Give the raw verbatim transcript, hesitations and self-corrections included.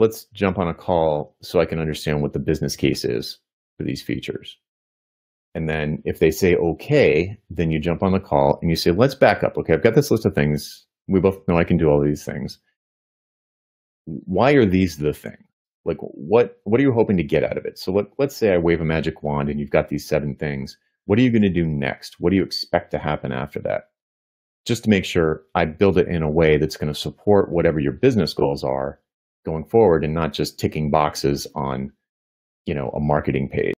let's jump on a call so I can understand what the business case is for these features. And then if they say, okay, then you jump on the call and you say, let's back up. Okay, I've got this list of things. We both know I can do all these things. Why are these the thing? Like what, what are you hoping to get out of it? So let, let's say I wave a magic wand and you've got these seven things. What are you going to do next? What do you expect to happen after that? Just to make sure I build it in a way that's going to support whatever your business goals are going forward and not just ticking boxes on, you know, a marketing page.